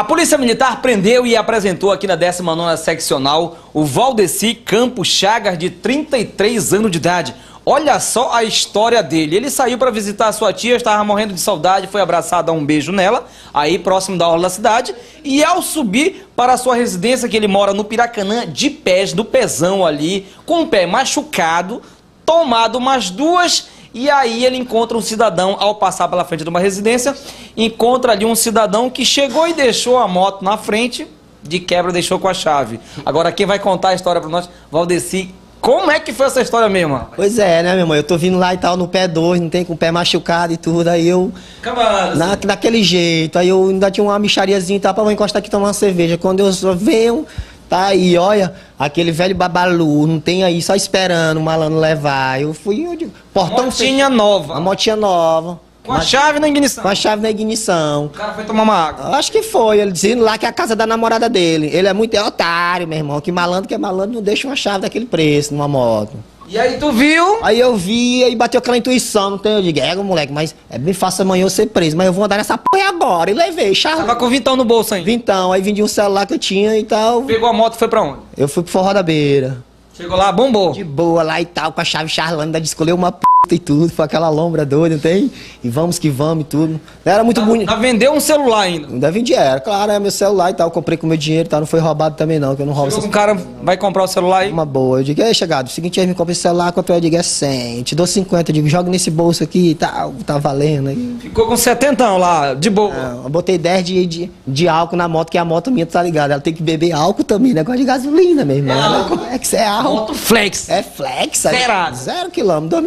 A Polícia Militar prendeu e apresentou aqui na 19ª Seccional o Valdeci Campo Chagas, de 33 anos de idade. Olha só a história dele. Ele saiu para visitar a sua tia, estava morrendo de saudade, foi abraçado, a um beijo nela, aí próximo da orla da cidade. E ao subir para a sua residência, que ele mora no Piracanã, de pés, do pezão ali, com o pé machucado, tomado umas duas, e aí ele encontra um cidadão. Ao passar pela frente de uma residência, encontra ali um cidadão que chegou e deixou a moto na frente, de quebra deixou com a chave. Agora quem vai contar a história para nós, Valdeci, como é que foi essa história mesmo? Pois é, né, minha mãe? Eu tô vindo lá e tal, no pé 2, não tem, com o pé machucado e tudo, aí eu... Acabado. Daquele jeito, aí eu ainda tinha uma mixariazinha e tal, pra eu encostar aqui e tomar uma cerveja. Quando eu só venho, tá aí, olha, aquele velho babalu, não tem aí, só esperando o malandro levar. Eu fui, eu digo... Portão motinha feito, nova. Uma motinha nova. Com a chave na ignição. Com a chave na ignição. O cara foi tomar uma água. Acho que foi. Ele dizendo lá que é a casa da namorada dele. Ele é muito otário, meu irmão. Que malandro não deixa uma chave daquele preço numa moto. E aí tu viu? Aí eu vi, aí bateu aquela intuição, não tem? Eu digo, moleque, mas me faça amanhã eu ser preso, mas eu vou andar nessa porra agora. E levei, chave. Tava com vintão no bolso ainda? Vintão. Aí vendi um celular que eu tinha e tal. Pegou a moto e foi pra onde? Eu fui pro Forró da Beira. Chegou lá, bombou. De boa lá e tal, com a chave charlando, escolheu uma p... e tudo, foi aquela lombra doida, não tem? E vamos que vamos e tudo. Era muito bonito. Ainda vendeu um celular ainda? Ainda vendi, era, claro, é meu celular e tal, eu comprei com meu dinheiro e tal, não foi roubado também não, que eu não roubo. Um cara vai comprar o celular aí? Uma boa, eu digo, ei, chegado, o seguinte, aí me compra esse celular, quanto é? Eu digo, é 100, te dou 50, eu digo, joga nesse bolso aqui e tal, tá valendo. Aí... Ficou com 70 lá, de boa. Não, eu botei 10 de álcool na moto, que é a moto minha, tu tá ligado? Ela tem que beber álcool também, negócio de gasolina, meu irmão. É álcool? É álcool. Moto flex. É flex, aí. Zerado. 0 quilômetro,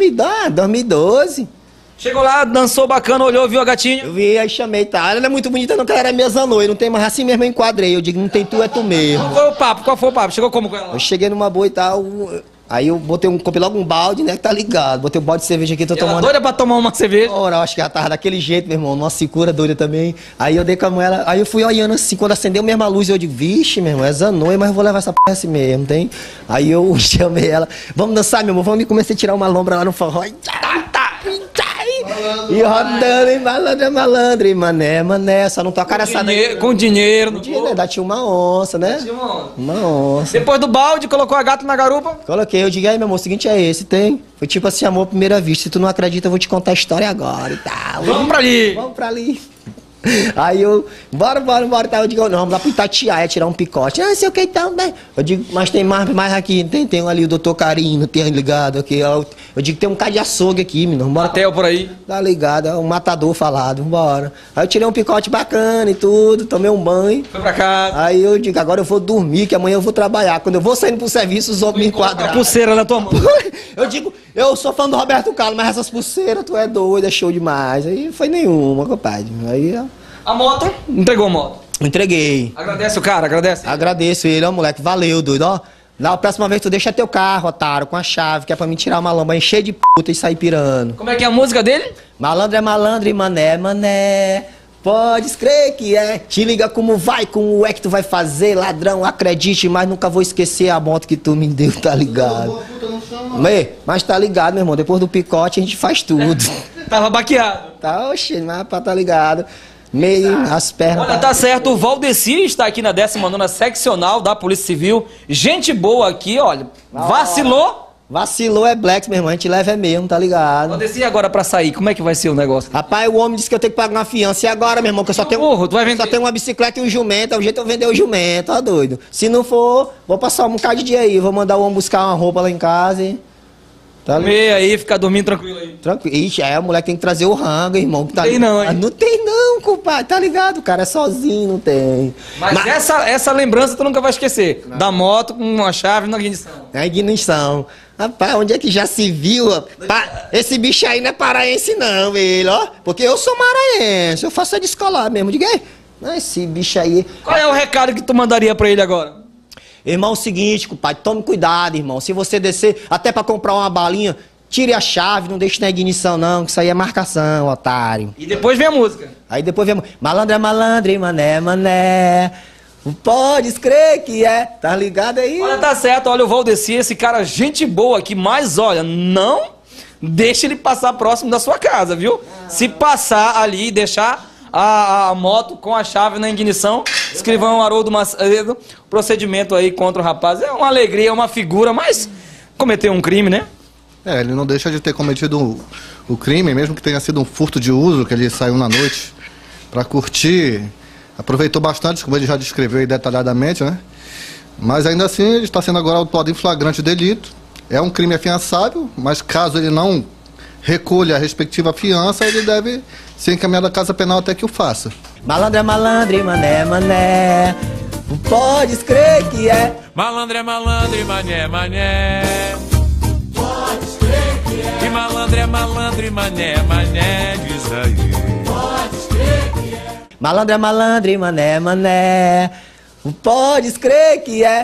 2012. Chegou lá, dançou bacana, olhou, viu a gatinha? Eu vi, aí chamei, tá? Ela não é muito bonita não, que ela era minha zanoi, não tem mais assim mesmo, eu enquadrei. Eu digo, não tem tu, é tu mesmo. Qual foi o papo? Chegou como com ela? Eu cheguei numa boa e tal, aí eu botei comprei logo um balde, né, que tá ligado. Botei um balde de cerveja aqui, tô tomando. Doida pra tomar uma cerveja? Ora, acho que ela tava daquele jeito, meu irmão, numa secura doida também. Aí eu dei com a mão, aí eu fui olhando assim, quando acendeu mesmo a luz, eu digo, vixe, meu irmão, é zanoi, mas eu vou levar essa porra assim mesmo, tem? Aí eu chamei ela, vamos dançar, meu irmão, vamos começar a tirar uma lombra lá no forró. E rodando, hein, malandro, hein, mané, só não tocar essa daí. Com dinheiro. Com dinheiro, né? Tinha uma onça, né? Tinha uma onça. Depois do balde, colocou a gata na garupa? Coloquei, eu digo, aí, meu amor, o seguinte é esse, tem? Foi tipo assim, amor à primeira vista, se tu não acredita, eu vou te contar a história agora e tal. Vamos pra ali. Aí eu, bora, tá? Eu digo, não, vamos lá pro Itatiaia tirar um picote. Ah, sei o que então, né? Eu digo, mas tem mais aqui, tem ali o doutor Carinho, tem ligado aqui. Eu digo, tem um cara de açougue aqui, menino. Bora. Hotel por aí. Tá ligado, é um matador falado, bora. Aí eu tirei um picote bacana e tudo, tomei um banho. Foi pra casa. Aí eu digo, agora eu vou dormir, que amanhã eu vou trabalhar. Quando eu vou saindo pro serviço, os homens me enquadraram. A pulseira na tua mão. Eu digo, eu sou fã do Roberto Carlos, mas essas pulseiras, tu é doido, é show demais. Aí foi nenhuma, compadre. Aí, ó. A moto? Entregou a moto? Entreguei. Agradece o cara, agradece. Agradeço ele, ó, moleque. Valeu, doido, ó. Na próxima vez tu deixa teu carro, otário, com a chave, que é pra me tirar uma lamba cheia de puta e sair pirando. Como é que é a música dele? Malandro é malandro e mané, mané. Pode crer que é. Te liga como vai, como é que tu vai fazer, ladrão, acredite, mas nunca vou esquecer a moto que tu me deu, tá ligado? Mas tá ligado, meu irmão, depois do picote a gente faz tudo. Tava baqueado. Tá, oxe, mas tá ligado. Meio, as pernas... Olha, tá certo, o Valdeci está aqui na 19ª Seccional da Polícia Civil. Gente boa aqui, olha. Vacilou? Vacilou é black, meu irmão, a gente leva é mesmo, tá ligado? Valdeci, e agora pra sair, como é que vai ser o negócio? Rapaz, o homem disse que eu tenho que pagar uma fiança. E agora, meu irmão, que eu só tenho... Burro, tu vai vender? Só tenho uma bicicleta e um jumento, é o jeito eu vender o jumento, tá doido? Se não for, vou passar um bocado de dia aí, vou mandar o homem buscar uma roupa lá em casa e... Tá comer aí, ficar dormindo tranquilo aí. Tranquilo. Ixi, é, o moleque tem que trazer o rango, irmão. Que tá tem não, hein? Não tem não, compadre. Tá ligado? O cara é sozinho, não tem. Mas... Essa lembrança tu nunca vai esquecer. Não. Da moto com uma chave na ignição. Na ignição. Rapaz, onde é que já se viu? Esse bicho aí não é paraense não, ele, ó. Porque eu sou maranhense, eu faço a descolar mesmo. Diga aí. Esse bicho aí... Qual é o recado que tu mandaria pra ele agora? Irmão, o seguinte, compadre, tome cuidado, irmão. Se você descer, até pra comprar uma balinha, tire a chave, não deixe na ignição, não, que isso aí é marcação, otário. E depois vem a música. Aí depois vem a música. Malandro é malandro, hein, mané, mané. Pode crer que é. Tá ligado aí? Olha, tá certo. Olha, o Valdeci, esse cara, gente boa aqui, mas olha, não deixe ele passar próximo da sua casa, viu? Se passar ali e deixar a moto com a chave na ignição. Escrivão Haroldo Macedo, procedimento aí contra o rapaz. É uma alegria, é uma figura, mas cometeu um crime, né? É, ele não deixa de ter cometido o crime, mesmo que tenha sido um furto de uso, que ele saiu na noite para curtir. Aproveitou bastante, como ele já descreveu aí detalhadamente, né? Mas ainda assim ele está sendo agora autuado em flagrante delito. É um crime afiançável, mas caso ele não recolha a respectiva fiança, ele deve ser encaminhado à casa penal até que o faça. Malandro é malandro e mané é mané, não podes crer que é. Malandro é malandro e mané é mané, podes crer que é. E malandro é malandro e mané é mané, diz aí, podes crer que é. Malandro é malandro e mané é mané, não podes crer que é.